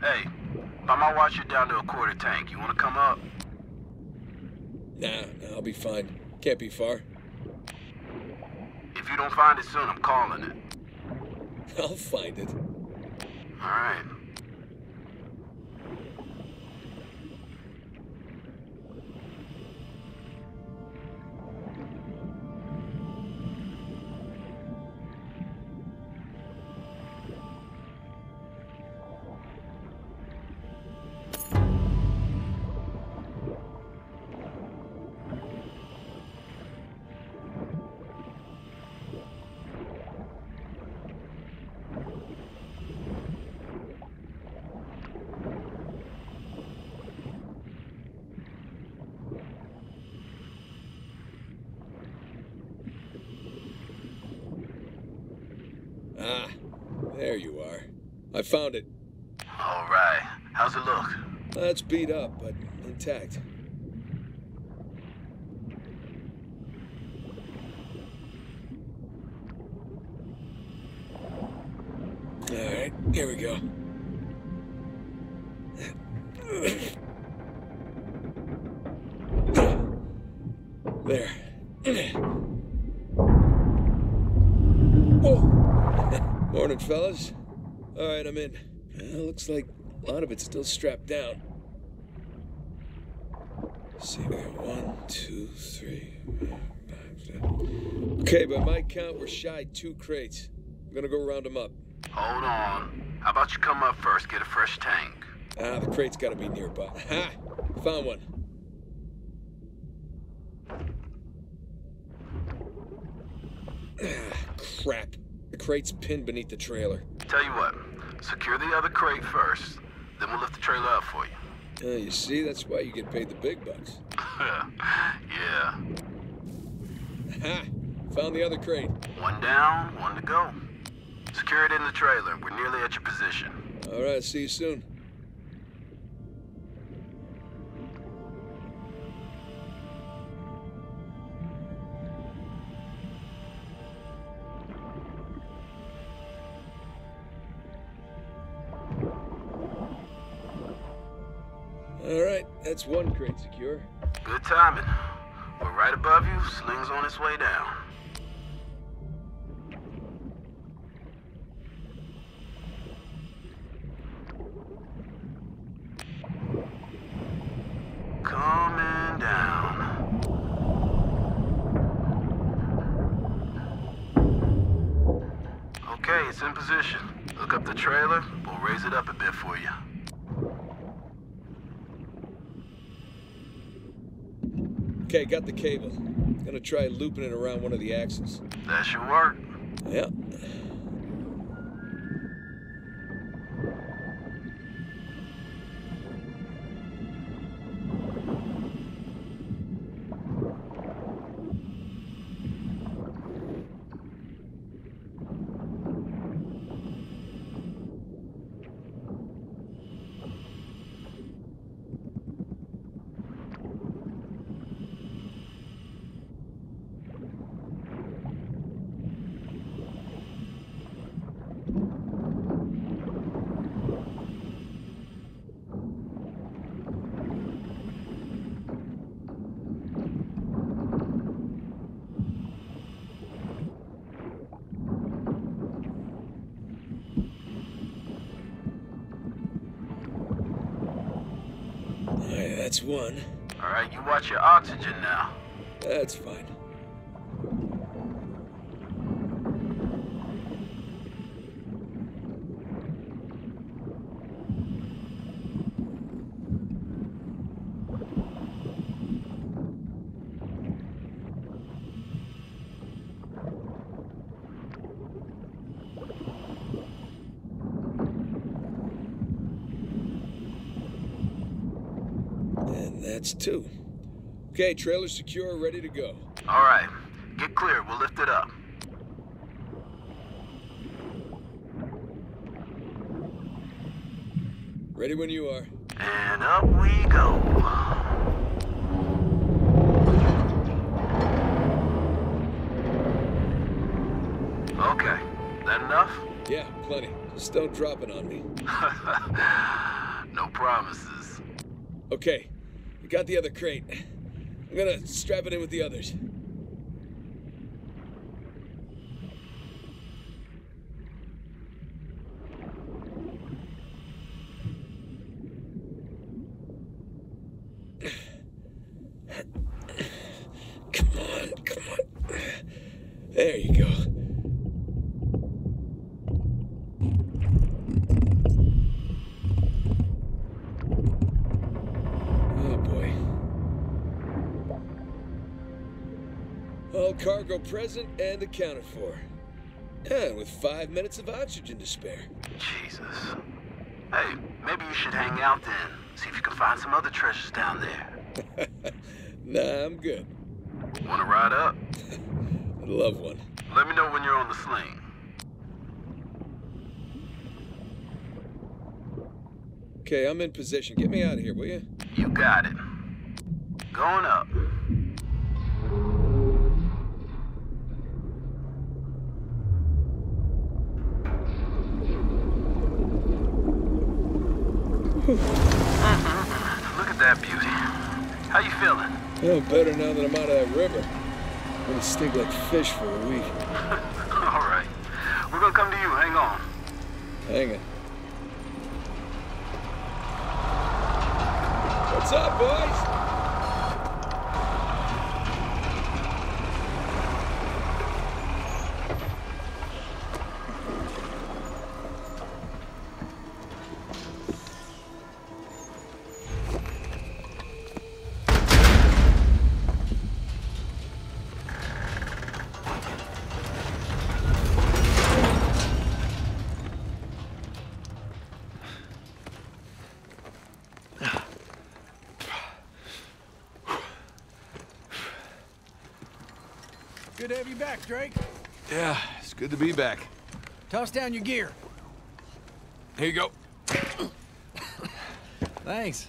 Hey, by my watch, you're down to a quarter tank. You want to come up? Nah, I'll be fine. Can't be far. If you don't find it soon, I'm calling it. I'll find it. All right. Ah, there you are. I found it. All right. How's it look? It's beat up, but intact. All right, here we go. There. Whoa! Morning, fellas. All right, I'm in. Looks like a lot of it's still strapped down. Let's see, we got 1, 2, 3, 4, 5, 6. Okay, by my count, we're shy 2 crates. I'm gonna go round them up. Hold on. How about you come up first, get a fresh tank? The crate's gotta be nearby. Ha! Found one. Crap. The crate's pinned beneath the trailer. Tell you what, secure the other crate first, then we'll lift the trailer up for you. You see, that's why you get paid the big bucks. Yeah. Ha! Found the other crate. 1 down, 1 to go. Secure it in the trailer. We're nearly at your position. All right, see you soon. All right, that's 1 crate secure. Good timing. We're right above you, sling's on its way down. Coming down. Okay, it's in position. Look up the trailer, we'll raise it up a bit for you. Okay, got the cable. Gonna try looping it around one of the axles. That should work. Yeah. Alright, that's 1. Alright, you watch your oxygen now. That's fine. That's 2. Okay, trailer secure, ready to go. All right, get clear, we'll lift it up. Ready when you are. And up we go. Okay, that enough? Yeah, plenty. Just don't drop it on me. No promises. Okay, I got the other crate. I'm gonna strap it in with the others. Come on. There you go. All cargo present and accounted for. And with 5 minutes of oxygen to spare. Jesus. Hey, maybe you should hang out then. See if you can find some other treasures down there. Nah, I'm good. Wanna ride up? I'd love one. Let me know when you're on the sling. Okay, I'm in position. Get me out of here, will you? You got it. Going up. Look at that beauty. How you feeling? Oh, better now that I'm out of that river. I'm gonna stink like fish for a week. All right. We're gonna come to you. Hang on. Hang on. What's up, boys? Good to have you back, Drake. Yeah, it's good to be back. Toss down your gear. Here you go. Thanks.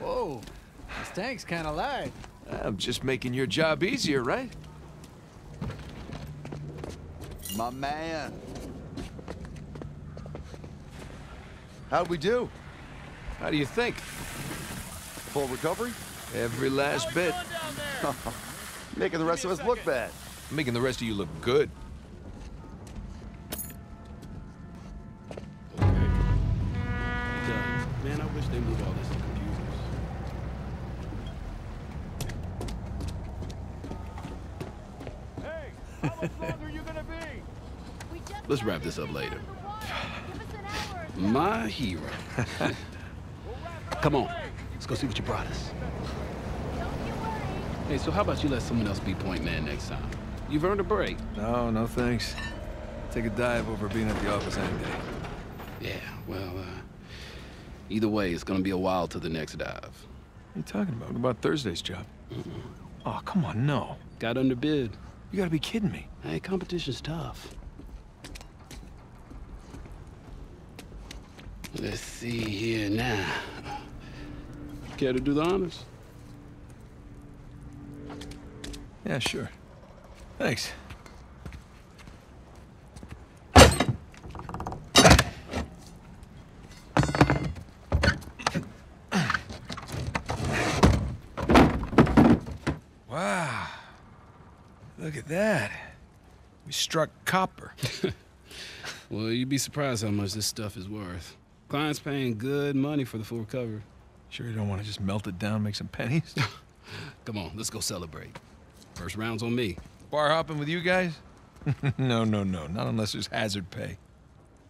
Whoa, this tank's kind of light. I'm just making your job easier, right? My man. How'd we do? How do you think? Full recovery? Every last bit. Making the rest of us look bad. Making the rest of you look good. Okay. Man, I wish they moved all this to computers. Hey, how much longer are you gonna be? Let's wrap this up later. My hero. Come on, let's go see what you brought us. Hey, so how about you let someone else be point man next time? You've earned a break. No thanks. Take a dive over being at the office any day. Yeah, well, either way, it's gonna be a while till the next dive. What are you talking about? What about Thursday's job? Mm-hmm. Oh, come on, no. Got underbid. You gotta be kidding me. Hey, competition's tough. Let's see here now. Care to do the honors? Yeah, sure. Thanks. Wow. Look at that. We struck copper. Well, you'd be surprised how much this stuff is worth. Client's paying good money for the full recovery. Sure you don't want to just melt it down, make some pennies? Come on, let's go celebrate. First round's on me. Bar hopping with you guys? No. Not unless there's hazard pay.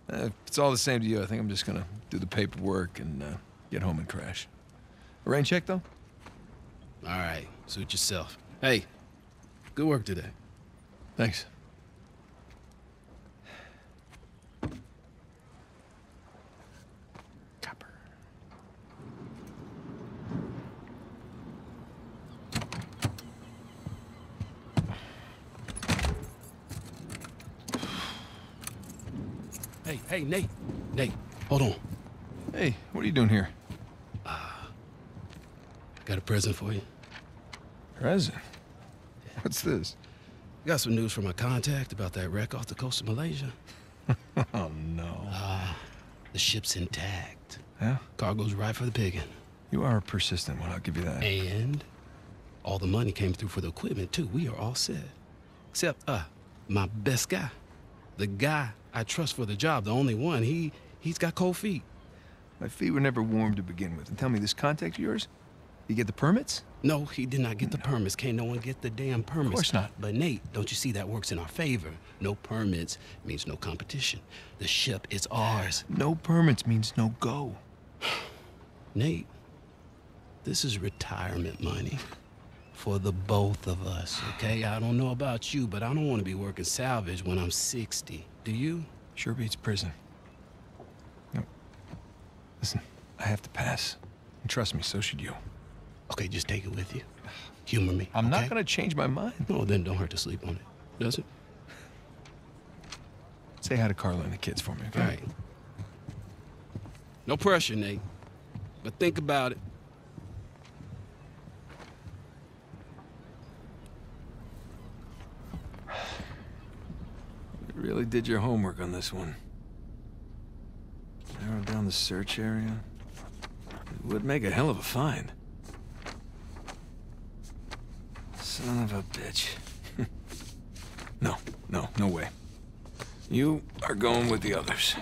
If it's all the same to you, I think I'm just gonna do the paperwork and get home and crash. A rain check, though? All right, suit yourself. Hey, good work today. Thanks. Hey, Nate. Nate, hold on. Hey, what are you doing here? Got a present for you. Present? What's this? I got some news from my contact about that wreck off the coast of Malaysia. Oh, no. The ship's intact. Yeah? Cargo's right for the picking. You are persistent one, I'll give you that. And all the money came through for the equipment, too. We are all set. Except, my best guy. The guy I trust for the job, the only one. He's got cold feet. My feet were never warm to begin with. And tell me, this contact of yours? You get the permits? No, he did not get the permits. Can't no one get the damn permits. Of course not. But Nate, don't you see that works in our favor? No permits means no competition. The ship is ours. No permits means no go. Nate, this is retirement money for the both of us, okay? I don't know about you, but I don't want to be working salvage when I'm 60. Do you? Sure beats prison. No. Listen, I have to pass. And trust me, so should you. Okay, just take it with you. Humor me. I'm not gonna change my mind. No, then don't hurt to sleep on it, does it? Say hi to Carla and the kids for me, okay? All right. No pressure, Nate. But think about it. You really did your homework on this one. Narrowed down the search area. It would make a hell of a find. Son of a bitch. No, no, no way. You are going with the others.